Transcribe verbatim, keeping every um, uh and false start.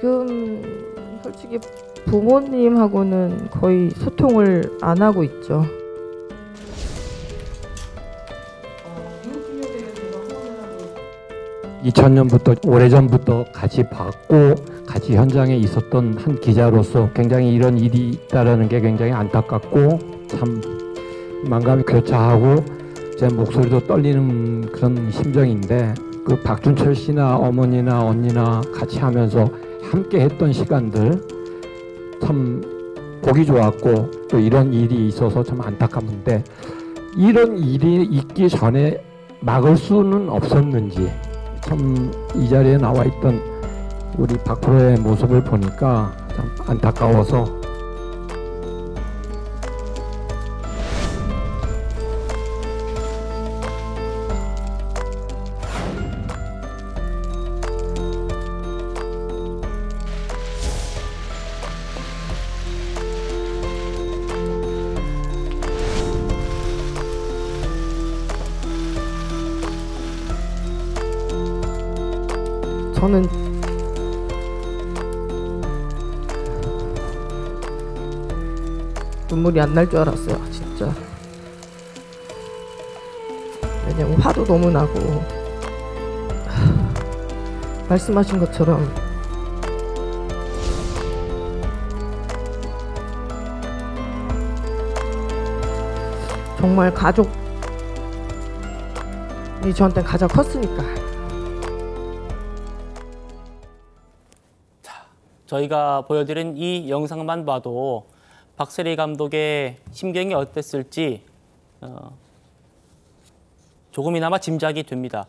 지금 솔직히 부모님하고는 거의 소통을 안 하고 있죠. 이천 년부터 오래전부터 같이 봤고 같이 현장에 있었던 한 기자로서 굉장히 이런 일이 있다는 게 굉장히 안타깝고 참 만감이 교차하고 제 목소리도 떨리는 그런 심정인데, 그 박준철 씨나 어머니나 언니나 같이 하면서 함께 했던 시간들 참 보기 좋았고 또 이런 일이 있어서 참 안타깝는데, 이런 일이 있기 전에 막을 수는 없었는지 참 이 자리에 나와 있던 우리 박 프로의 모습을 보니까 참 안타까워서. 저는 눈물이 안 날 줄 알았어요, 진짜. 왜냐면 화도 너무 나고, 하, 말씀하신 것처럼 정말 가족이 저한테 가장 컸으니까. 저희가 보여드린 이 영상만 봐도 박세리 감독의 심경이 어땠을지 조금이나마 짐작이 됩니다.